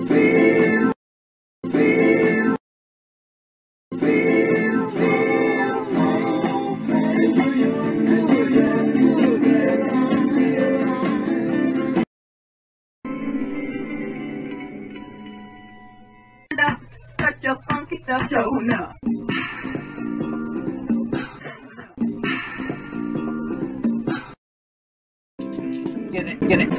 Such a funky stuff, so no. Get it, get it. Get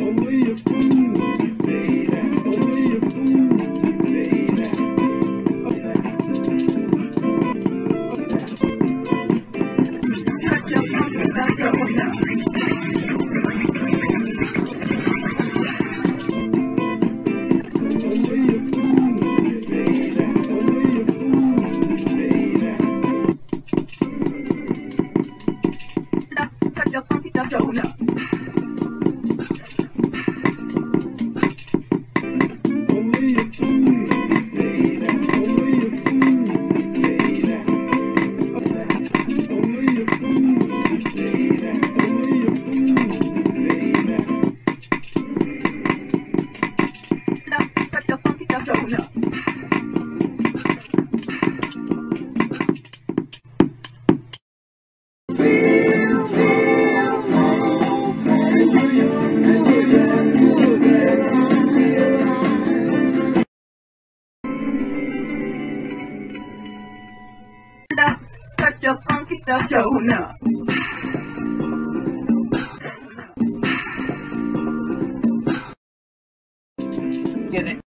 Only a fool can say that. Only a fool can say such a funky stuff, so no. Get it.